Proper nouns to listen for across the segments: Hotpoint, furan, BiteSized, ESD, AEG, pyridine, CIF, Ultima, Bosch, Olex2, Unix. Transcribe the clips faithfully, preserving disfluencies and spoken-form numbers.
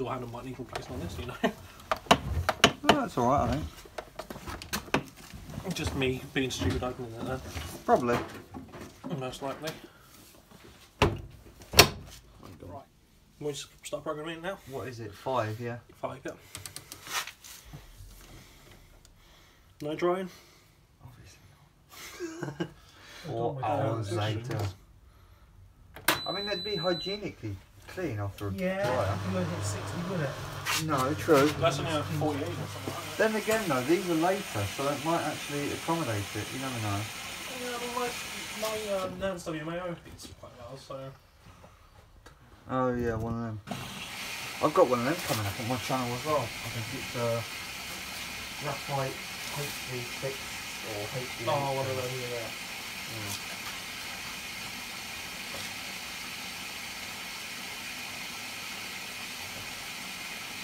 do I have no money for pricing on this, you know? No, that's alright, I think. Just me being stupid opening it there. Probably. Most likely. Right. We'll just start programming it now. What is it? Five, yeah? Five, yeah. No drying? Obviously not. Four hours later. I mean, that'd be hygienically clean after a yeah, dryer. You won't hit sixty, would it? No, true. That's only a forty-eight or something like that. Then again, though, these are later, so that might actually accommodate it. You never know. Yeah, well, my my um, nan's W M A O beats quite well, so. Oh yeah, one of them. I've got one of them coming up on my channel as well. I think it's uh, graphite H D six or H D eight. Oh, one of them, yeah. yeah.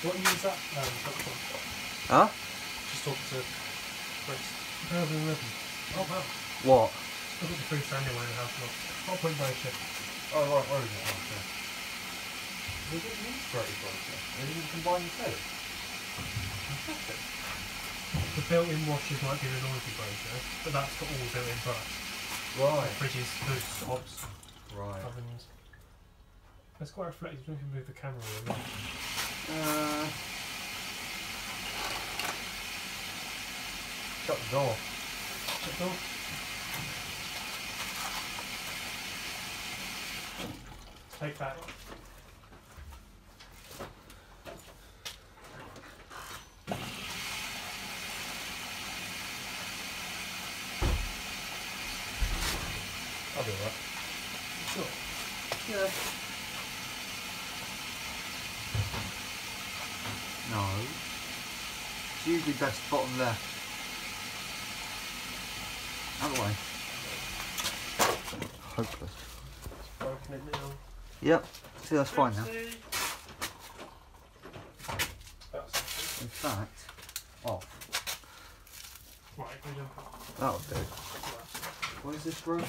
What do you use that? No, huh? Just talking to Chris. Oh, wow. What? Look at the food standing in the house. I'll put it by ship. Oh, right, where is it? Oh, okay. They didn't use grated butter. They didn't combine the two. Fantastic. The built-in washers might be the noisy grater, but that's got all built-in parts. Right. Fridges, foods, hobs. Right. Ovens. That's quite reflective if you move the camera in. Uh, shut the door. Shut the door. Take that. I'll do that. Sure. Yeah. No. It's usually best bottom left. That way. Hopeless. It's broken it now. Yep. See, that's fine now. In fact, off. Right, that'll do. What is this broken?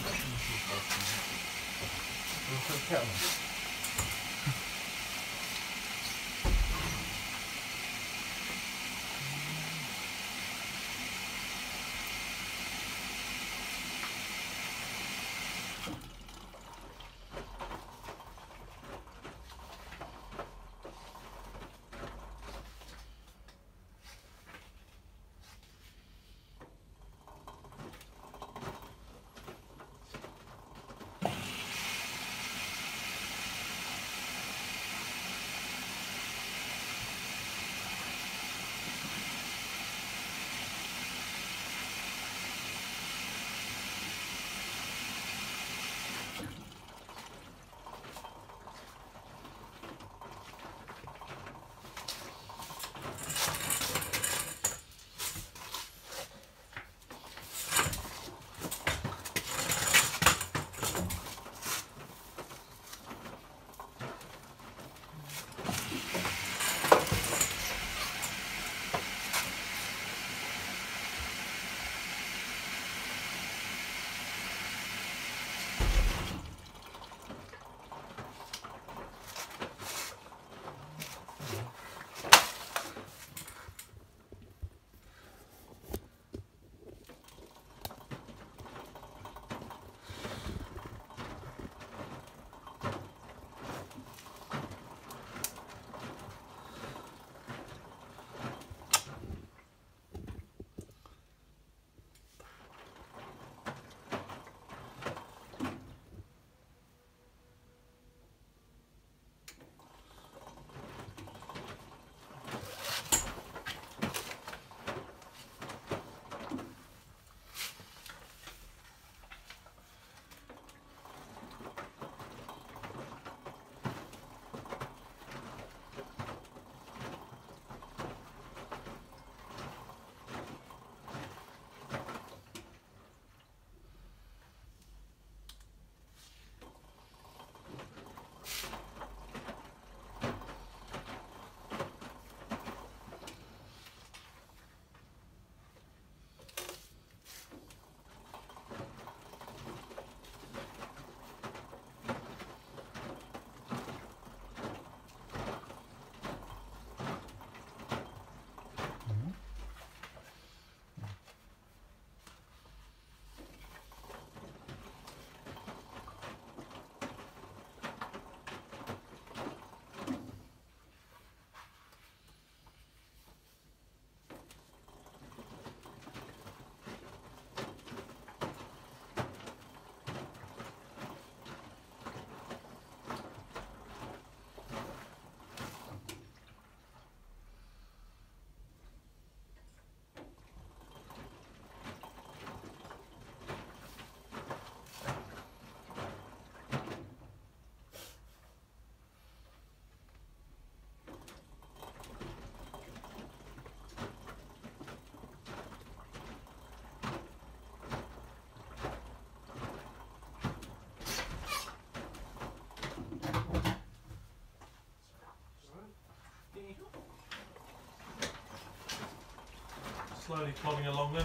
slowly plodding along then.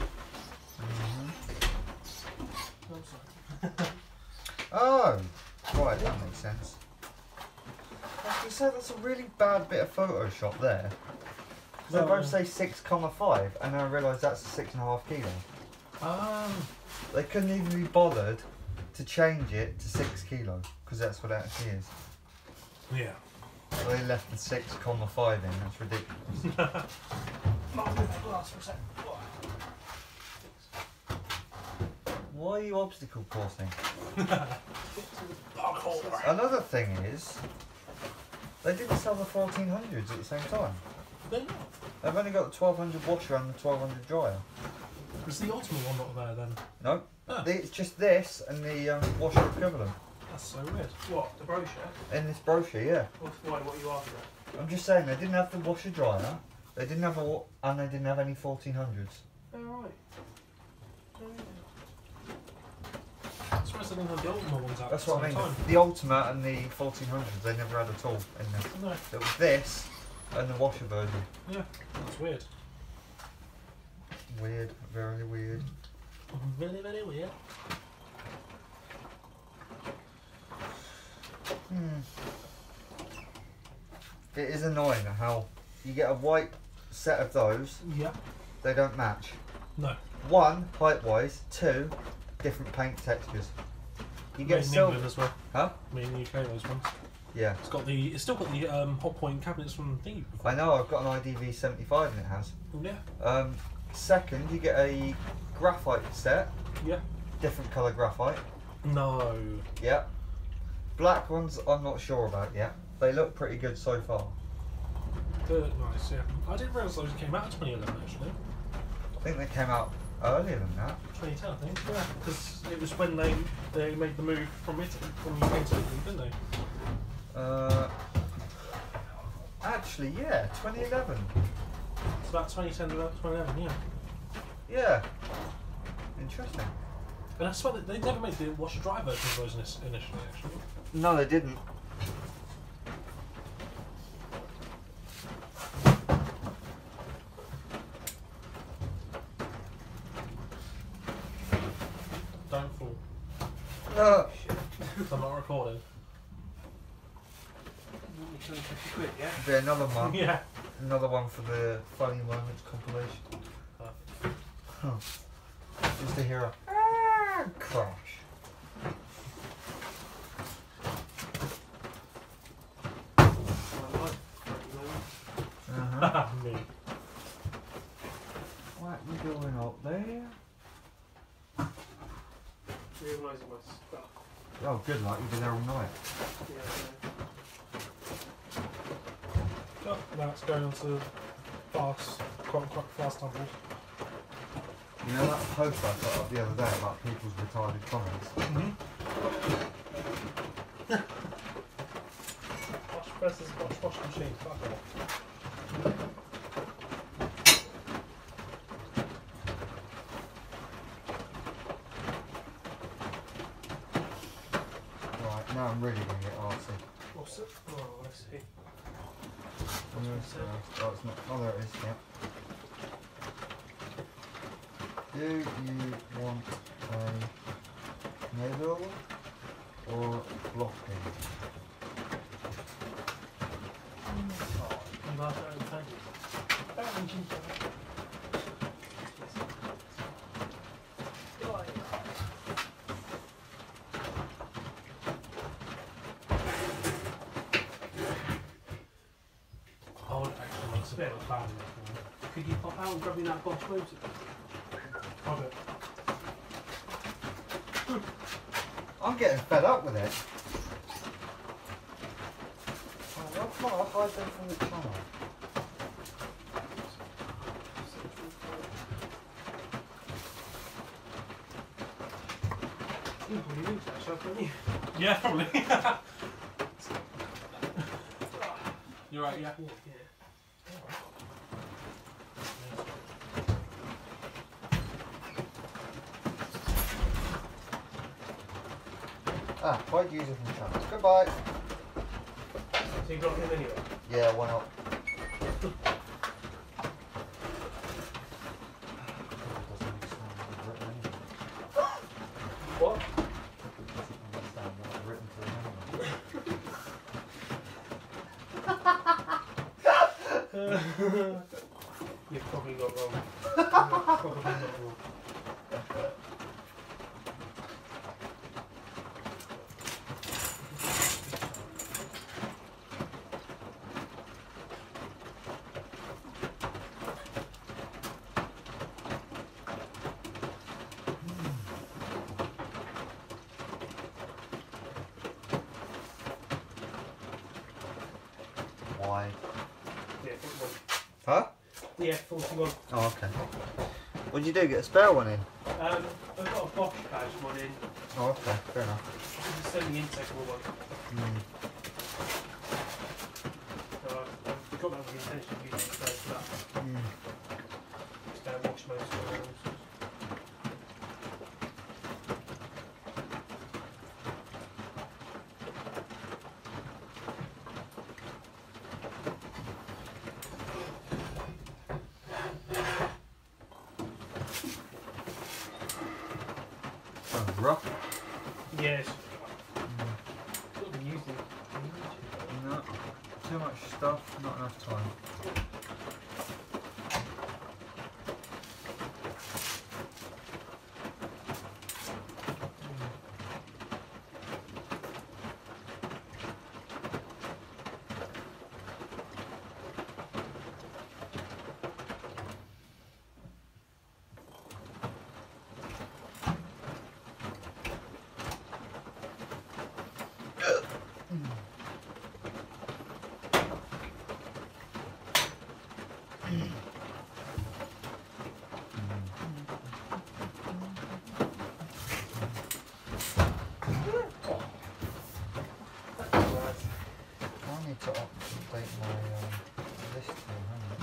Mm-hmm. Oh, right, that makes sense. As you said, that's a really bad bit of Photoshop there. Because well, they both say six comma five, and I realise that's a six point five kilo. Oh. They couldn't even be bothered to change it to six kilo, because that's what it actually is. Yeah. So they left the six comma five in, that's ridiculous. I'll move that glass for a second. Why are you obstacle coursing? Another thing is, they didn't sell the fourteen hundreds at the same time. They're not. They've only got the twelve hundred washer and the twelve hundred dryer. Is the Ultima one not there then? No. Ah. The, it's just this and the um, washer equivalent. That's so weird. What, the brochure? In this brochure, yeah. Why, what are you after? I'm just saying, they didn't have the washer dryer, they didn't have a, and they didn't have any fourteen hundreds. They're right. They're right. The Ultima ones out. That's what I mean. Time. The Ultima and the fourteen hundreds, they never had at all in there. No. It was this and the washer version. Yeah, that's weird. Weird, very weird. Very, very weird. Hmm. It is annoying how you get a white set of those. Yeah. They don't match. No. One, height-wise. Two, different paint textures. You get in England as well. Huh? I mean, in the U K those ones. Yeah. It's got the. It's still got the um, Hotpoint cabinets from Thingy. I know. I've got an I D V seventy-five and it has. Yeah. Um, second, you get a graphite set. Yeah. Different colour graphite. No. Yeah. Black ones, I'm not sure about yet. They look pretty good so far. They look nice. Yeah. I didn't realise those came out in twenty eleven actually. I think they came out earlier than that. twenty ten, I think. Yeah, because it was when they they made the move from Italy, from U K to Italy, didn't they? Uh, actually, yeah, twenty eleven. It's about twenty ten, twenty eleven, yeah. Yeah. Interesting. And I swear that they never made the washer dry version of those initially, actually. No, they didn't. No. I'm not recording. Quick, yeah? Be another one. Yeah. Another one for the funny moments compilation. Oh. Huh. Just to hear a ah, crash. Uh-huh. What are you doing up there? Realising my stuff. Oh, good luck, you've been there all night. Yeah, oh, now it's going on to fast, quite, quite fast tumbles. You know that post I put up the other day about people's retarded comments? Mm-hmm. Wash presses, wash, wash machine, fuck off. Now I'm really going to get artsy. What's it? Oh, I see. What's no, it's, uh, oh, it's not. Oh, there it is. Yeah. Do you want a middle or blocking? Oh, I'm glad I don't think you. Could you pop out and grab me that box motor? Got it. I'm getting fed up with it. Oh, well, come on, I'll hide them from the channel. You probably use that shelf, don't you? Yeah, probably. You're right, yeah. Yeah. Ah, quite user from channels. Goodbye. So you got him anyway? Yeah, why not? You probably got wrong. You probably got wrong. Why? Yeah, huh? Yeah, forty-one. Oh, okay. What did you do? Get a spare one in? Um, I've got a Bosch badge one in. Oh, okay. Fair enough. I'm just sending the intake one. Mm. So I've, I've got that with the intention of using it first for that. Mm. Just don't wash most of the oils. Rough? Yes. Mm. Not using it. No. Too much stuff, not enough time. To update my um, list here, hang on.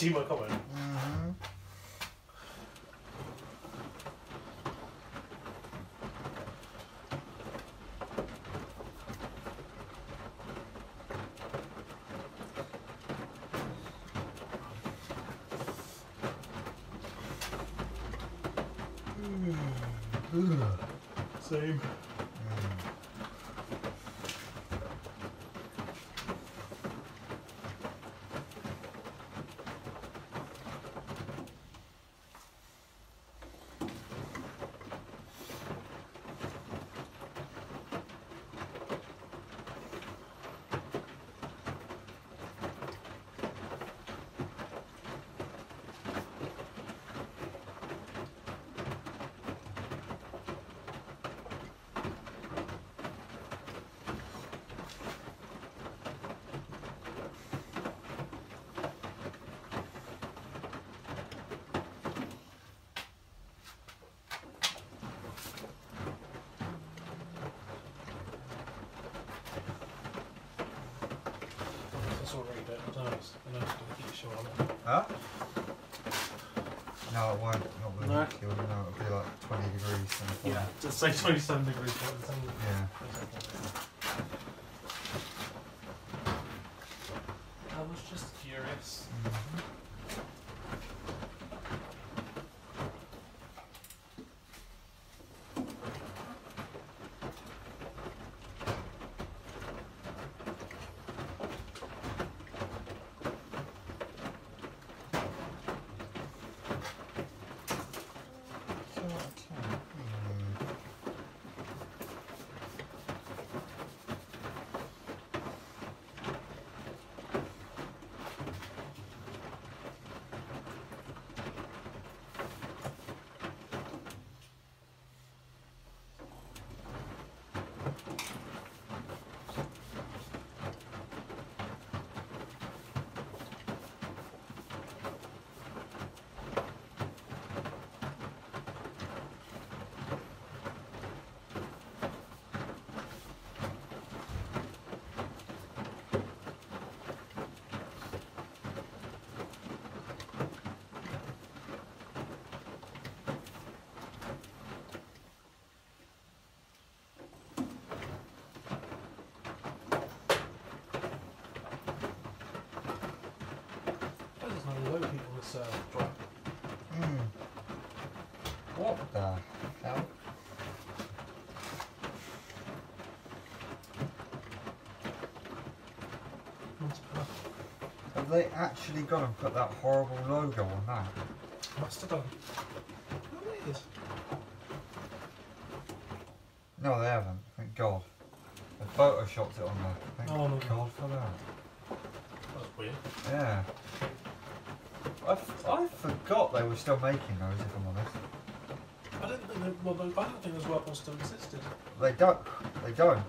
Seema, come on. Mm-hmm. Same. Nice, nice huh? No, it won't. Not really. No. It will be like twenty degrees. And yeah, just say twenty-seven degrees. Yeah. I was just curious. Mm-hmm. Uh, mm. What the hell? Have they actually gone and put that horrible logo on that? Must have done. Weird. No, they haven't. Thank God. They photoshopped it on there. Thank oh, no. God for that. That's weird. Yeah. I, f I forgot they were still making those, if I'm honest. I didn't think that, well, I don't think those weapons still existed. They don't. They don't.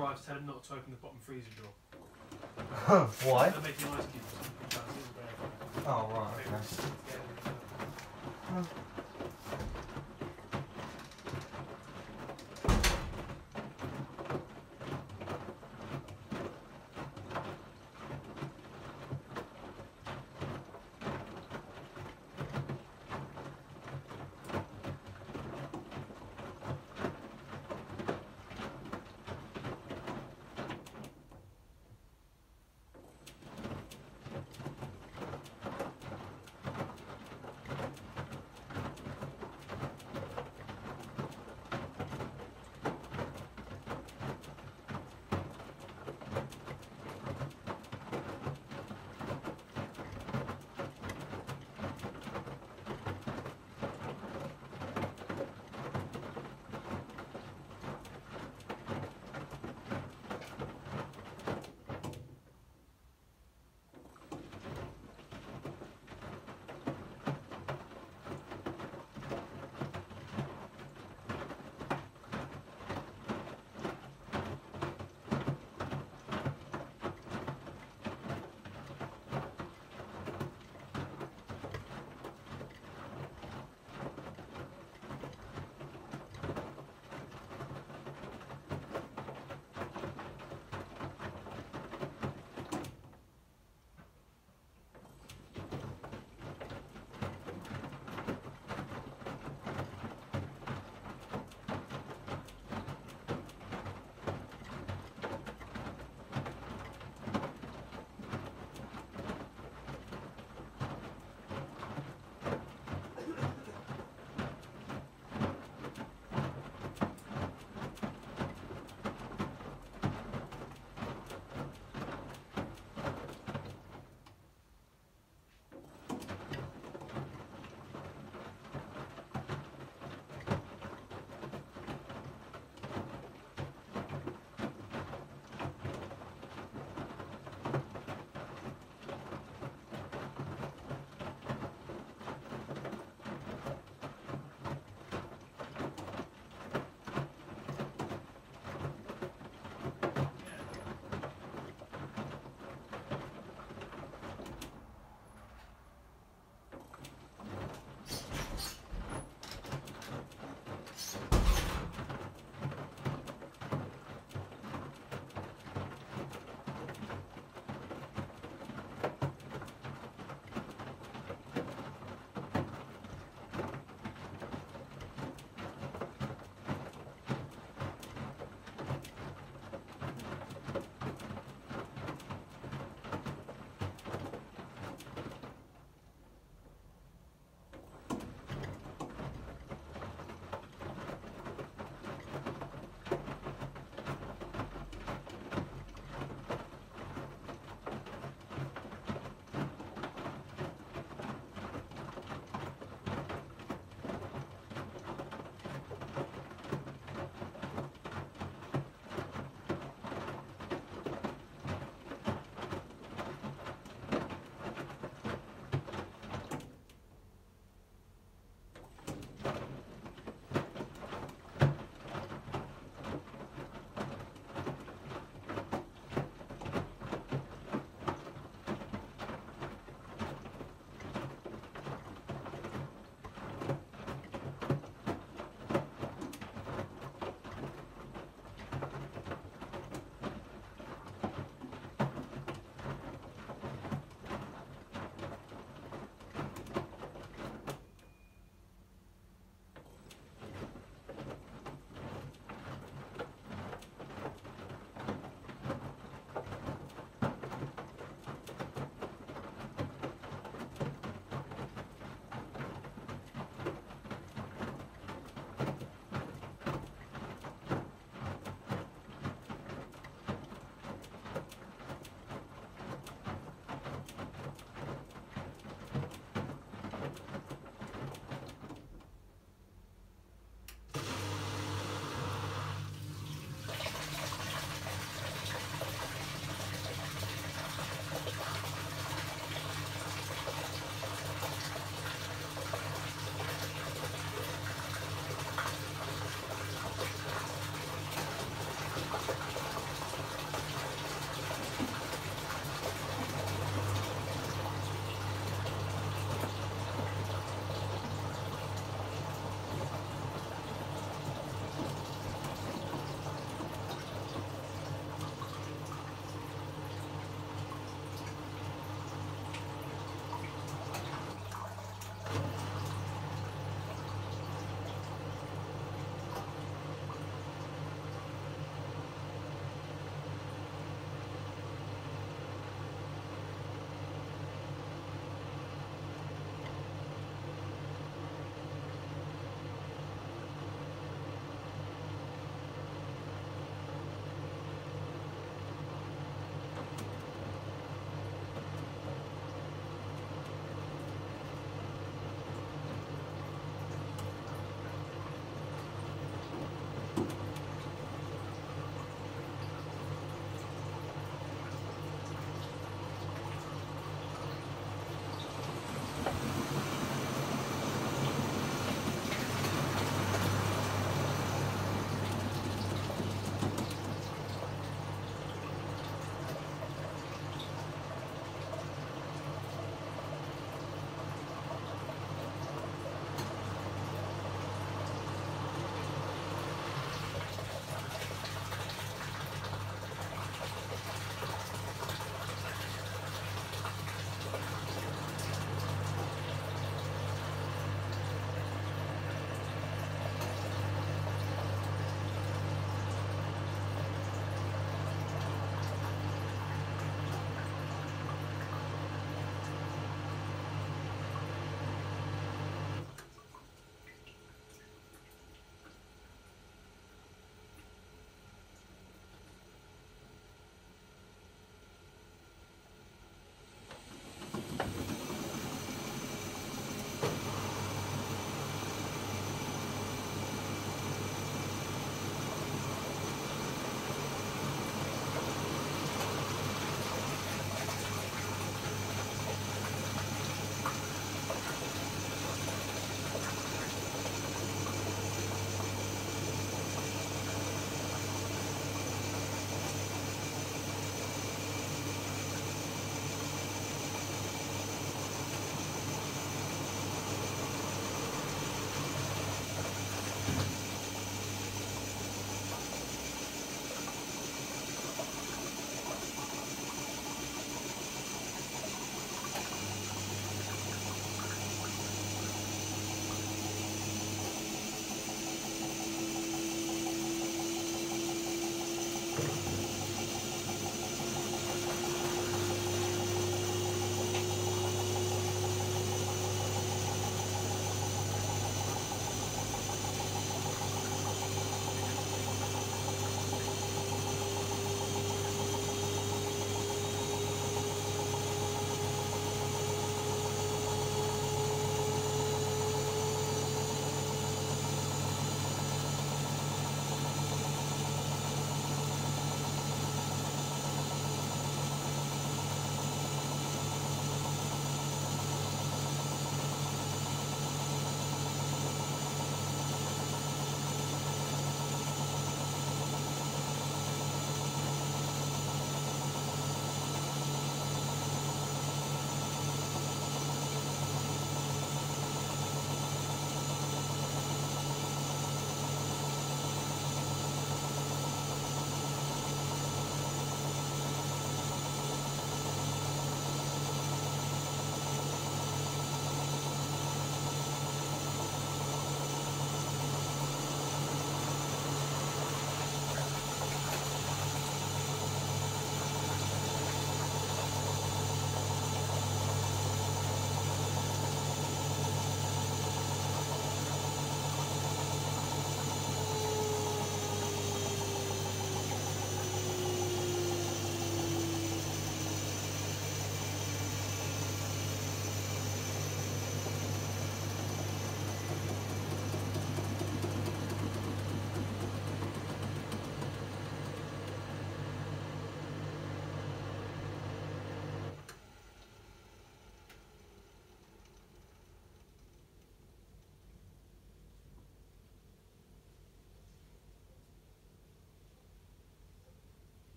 arrives, tell him not to open the bottom freezer drawer. Why? They're making ice cubes. Oh, right, okay. Yeah.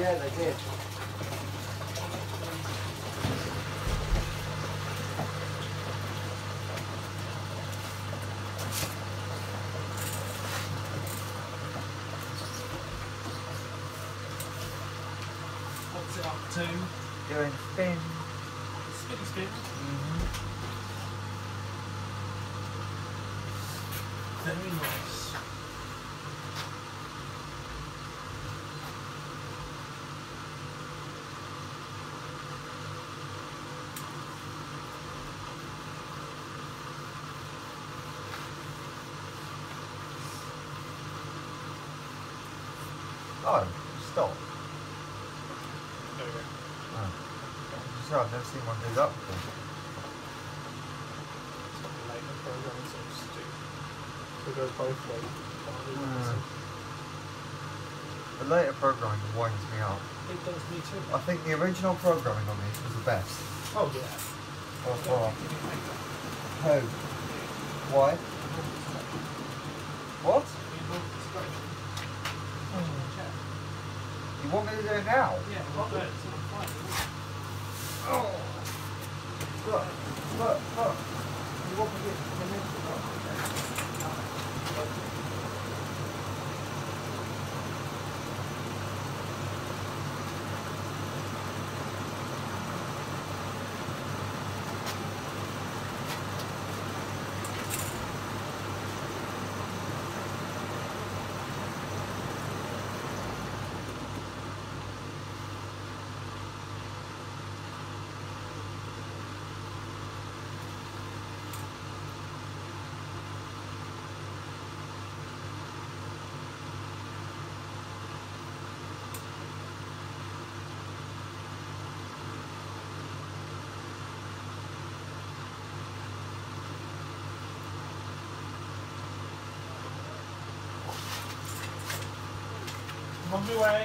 Yeah, they did. What's it up to? Doing spin. Spinny spin? Mm-hmm. Very nice. Oh, stop. There we go. Oh. So I've never seen one do that before. It's like a later program seems to do. So it goes both ways. Mm. The later programming winds me up. It does me too. I think the original programming on these was the best. Oh yeah. Oh, oh. Who? Yeah. Why? What? You want me to do it now? Yeah, I'll do it. Oh! Look, look, look. You want me to do it in a minute? On my way.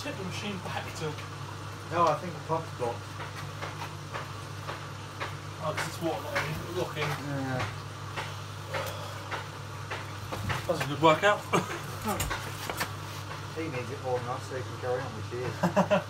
tip the machine back to... No, I think the pump's blocked. Oh, because it's water not in, looking. Yeah. That's a good workout. He needs it more than us so he can carry on with years.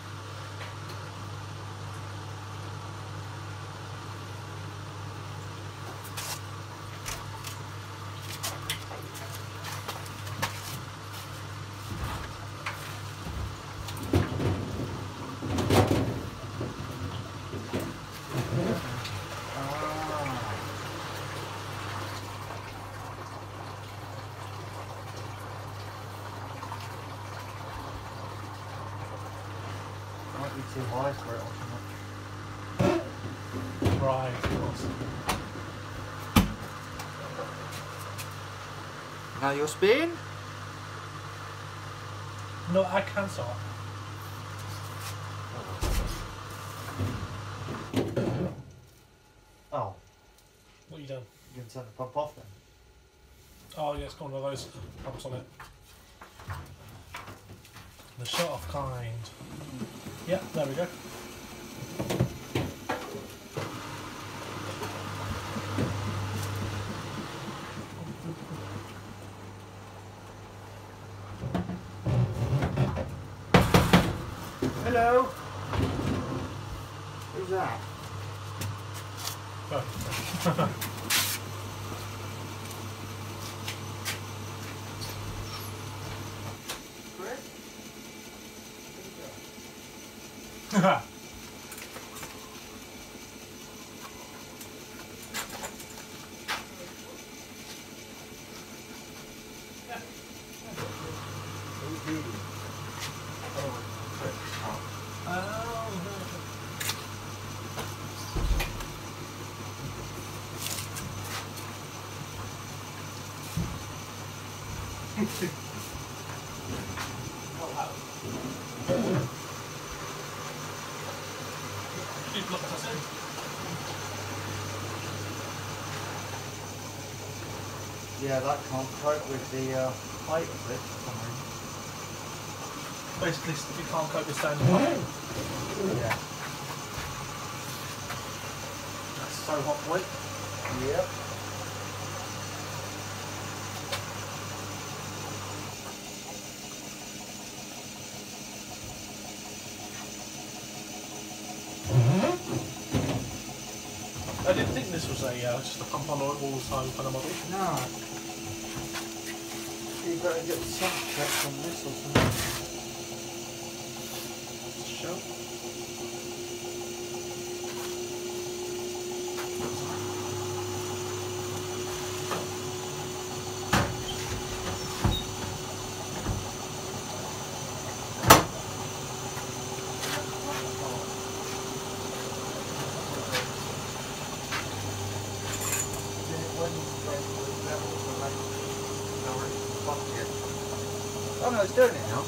Too high for it, ultimately. Right, awesome. Now your spin? No, I can't start. Oh. What are you doing? You can turn the pump off then. Oh yeah, it's got one of those pumps on it. The shut off kind. Yeah, there we go. Hello. Who's that? Oh. Haha. Yeah, that can't cope with the uh, height of it. Basically, you can't cope with standing up. Yeah. That's so Hotpoint. Yep. I didn't think this was a uh, just a pump on all the time kind of model. No. You better get some check from this or something. Sure. Oh no, it's doing it now.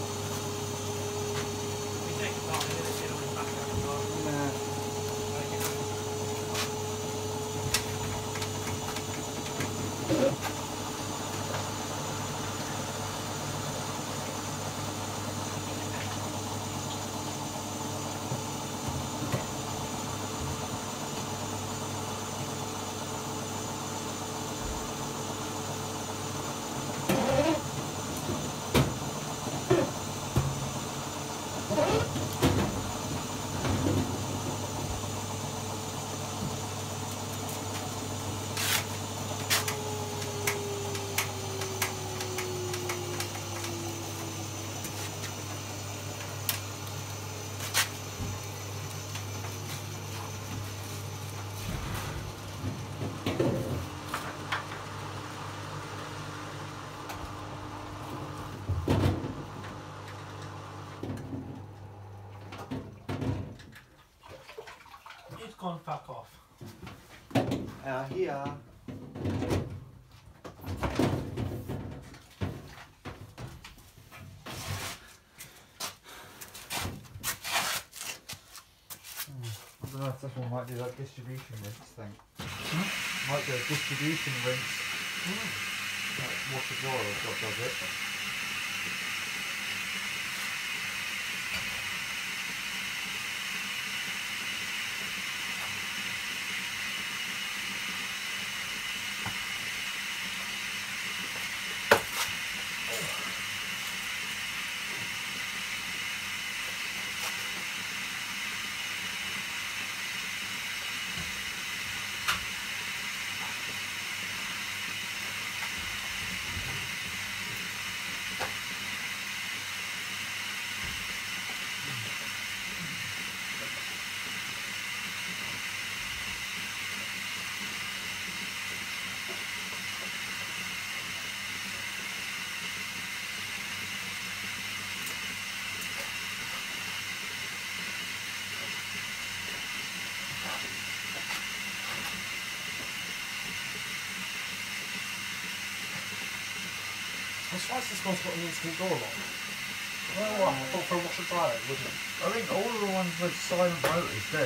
Gone back off. Uh, here. I don't know if this one might do that distribution rinse thing. Hmm? Might do a distribution rinse. Hmm. Like water drawer or what does it? That's just not got an instant door lock. Well, I thought for a washer dryer, wouldn't it? I think all of the ones with silent motors do.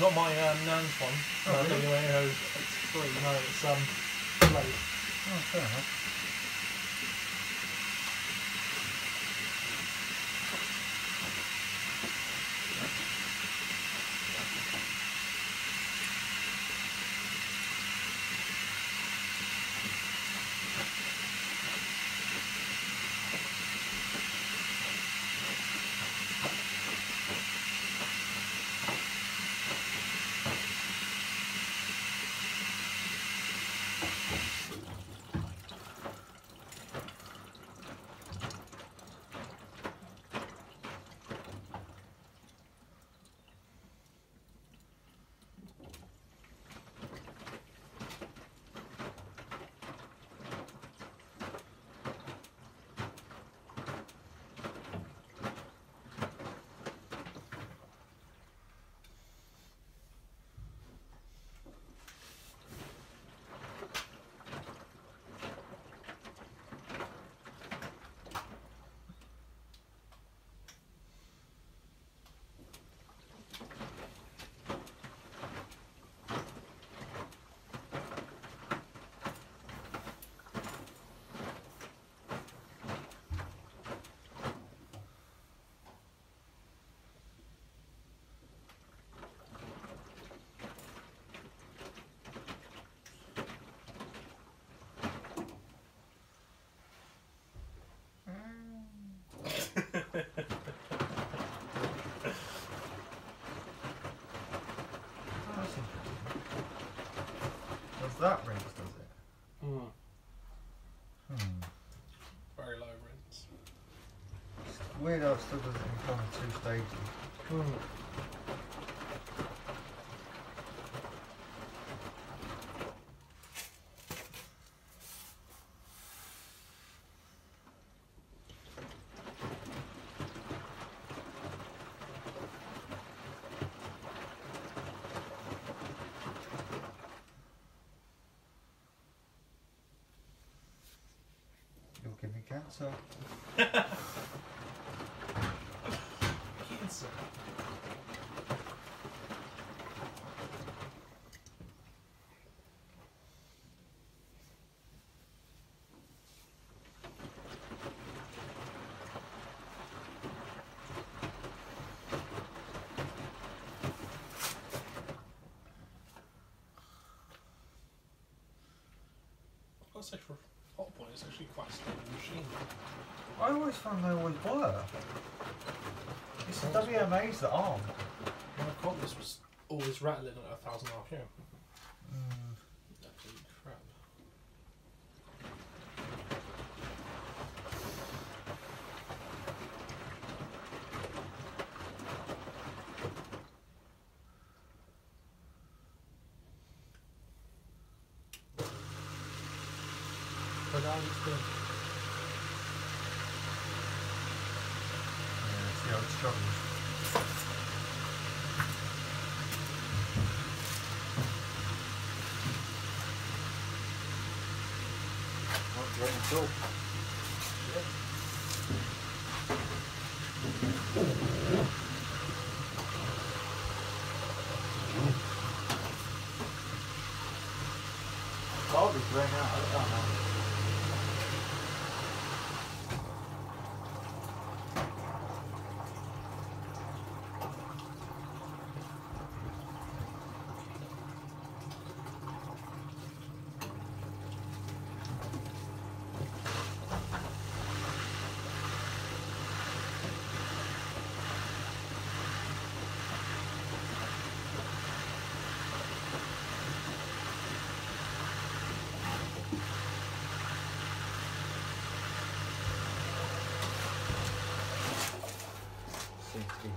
Not my um, Nan's one. Oh, uh, really? W A O eighty-three. No, it's um, Blade. Oh, fair enough. That rings, does it? Mm. Hmm. Very low rings. It's weird how it still doesn't come in two stages. Mm. Give me cancer. Cancer. I'll say for Hotpoint is actually quite a stable machine. I always found they always were. It's the W M As that aren't. My cordless was always rattling at a thousand R P M. Mm. Absolute crap. But now it's good. Yeah, see how it struggles. Not great at all. Yeah. I'll be drained out, I don't know.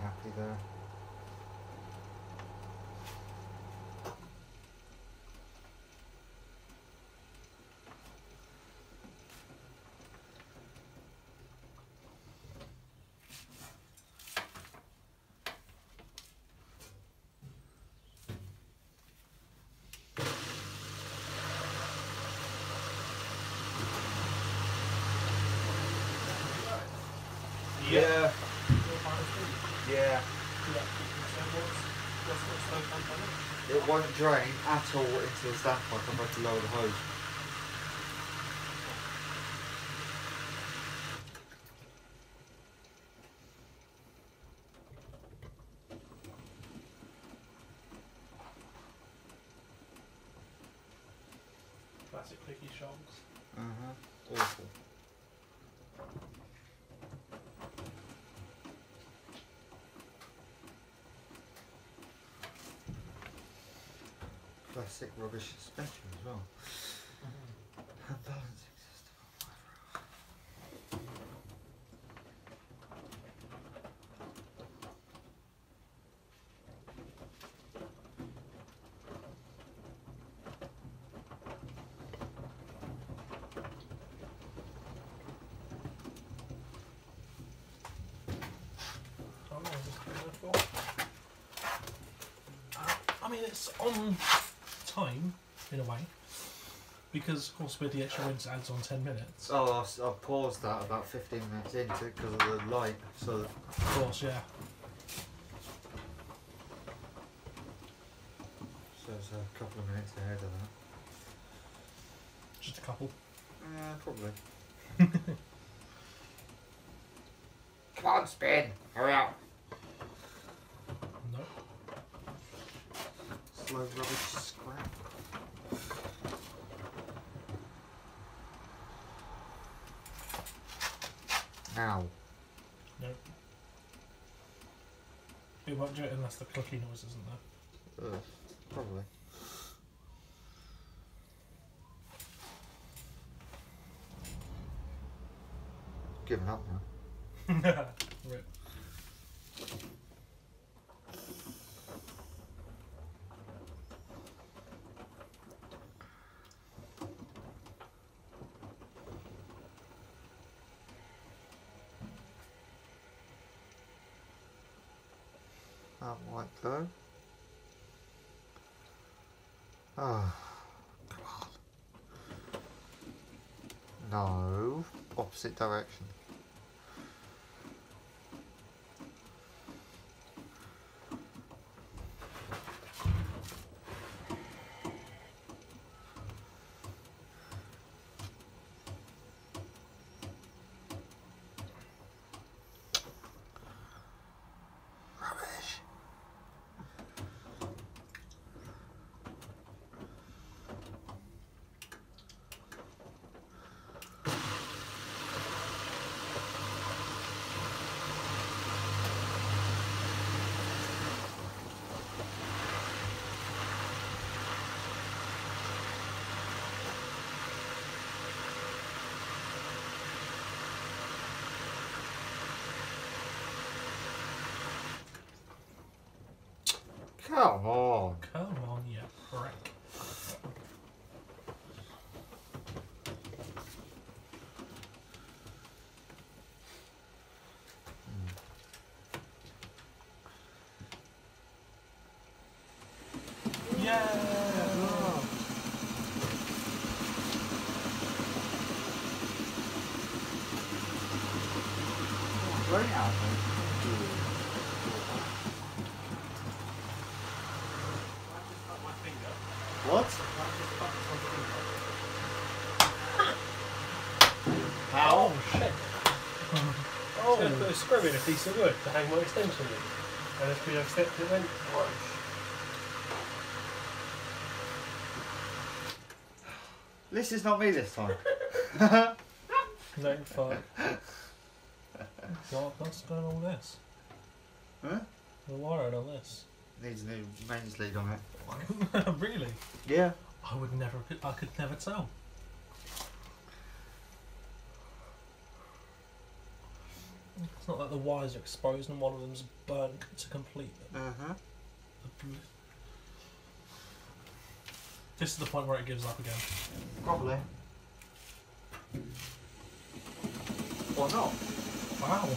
Happy there. Yeah. Yeah. Yeah. It won't drain at all into the stack pipe. I've had to lower the hose. Classic clicky shocks. Uh huh. Awful. Classic rubbish suspension as well. Her balance exists above my row. How long is this going on for? Uh, I mean, it's on time in a way, because of course with the extra winds it adds on ten minutes. Oh, I, I paused that about fifteen minutes into it because of the light, so that of course, yeah. So it's a couple of minutes ahead of that. Just a couple? Yeah, probably. Come on, spin! Hurry up! Nope. Slow rubbish. Ow. Nope. It won't do it unless the clucky noise isn't there. Ugh, probably. Giving up now. Rip. That might go. Ah, oh, come on. No, opposite direction. Come on. Come on, you prick. Mm. Yeah! Oh. Very happy. What? How? Oh, shit. Oh. It's going to put a screw in a piece of wood to hang my extension in. And as we have stepped it went, this is not me this time. No fun. What, what's going on with this? Huh? The wire on this. Needs a new mains lead on it. Really? Yeah. I would never. I could never tell. It's not like the wires are exposed and one of them's burnt to complete. Uh huh. This is the point where it gives up again. Probably. Or not. Wow.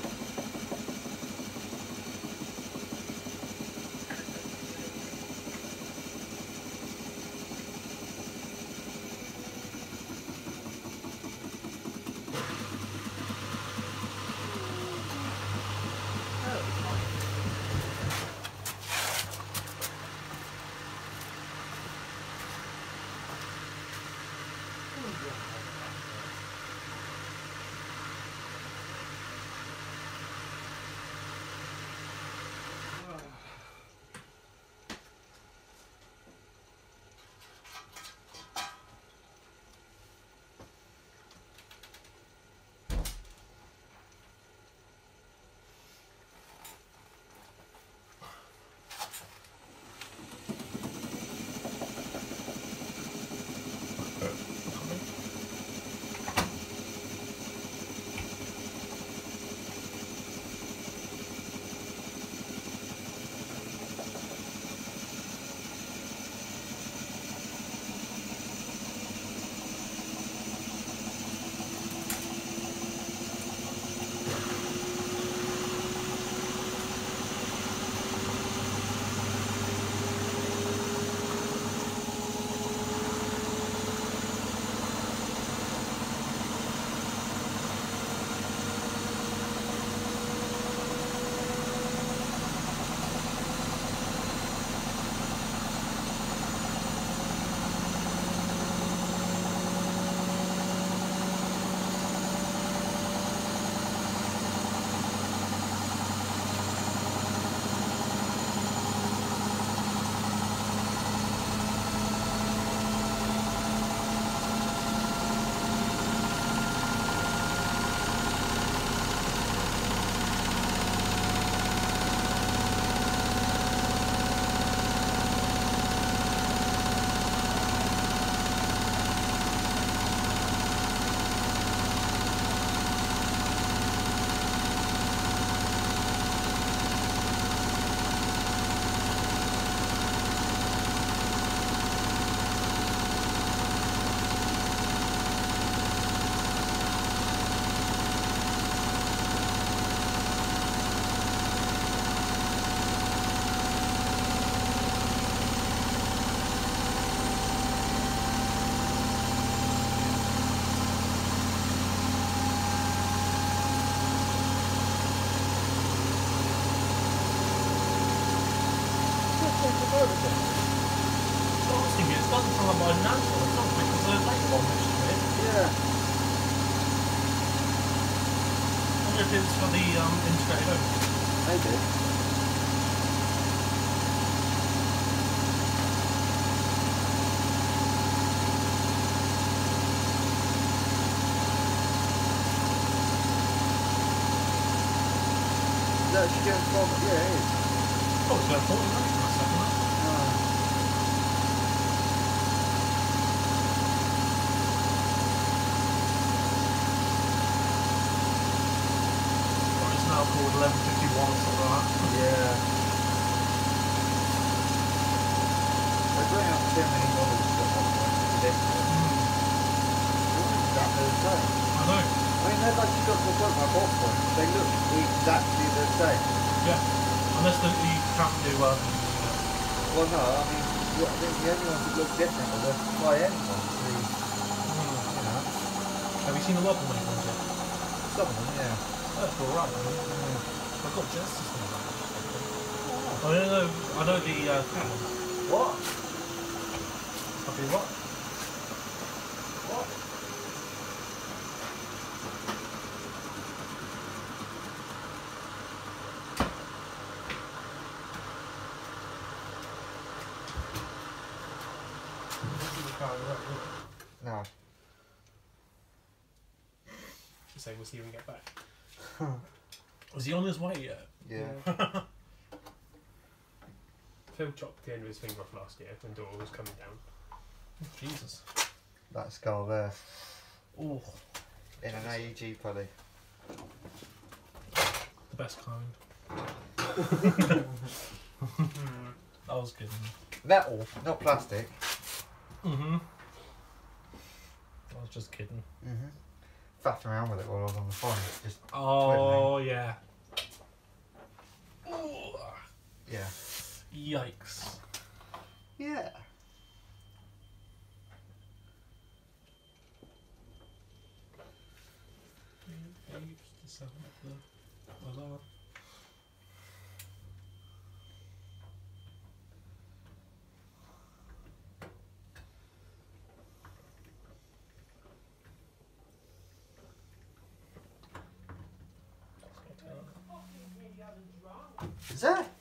Obviously, it's gotten from a modern answer or something, because there's like one mission in it. Yeah. I wonder if it's for the um, integrated overview. Maybe. Is that actually going from? Yeah, it is. Oh, it's going forward, isn't it? eleven fifty-one or something like that. Yeah. They bring out too many models at one point to this. That they're the same. I know. I mean, they've actually got to the point like Hotpoint. They look exactly the same. Yeah. Unless the, you can't do um... well, no, I mean, I think the only ones that look different are the high-end ones. The, mm. You know. Have you seen the Hotpoint ones yet? Some of them, yeah. That's alright. I got Justice in that. I don't know. I know the uh, cameras. What? I'll be what? What? This is the car that we're No. Just say we'll see when we get back. Was he on his way yet? Yeah. Phil chopped the end of his finger off last year when Dora was coming down. Jesus. That skull there. Oh. In Jesus. An A E G pulley. The best kind. That was good. Metal, not plastic. Mm-hmm. I was just kidding. Mm-hmm. Faffed around with it while I was on the phone. Just oh twiddling. Yeah. Ooh. Yeah. Yikes. Yeah. Is that?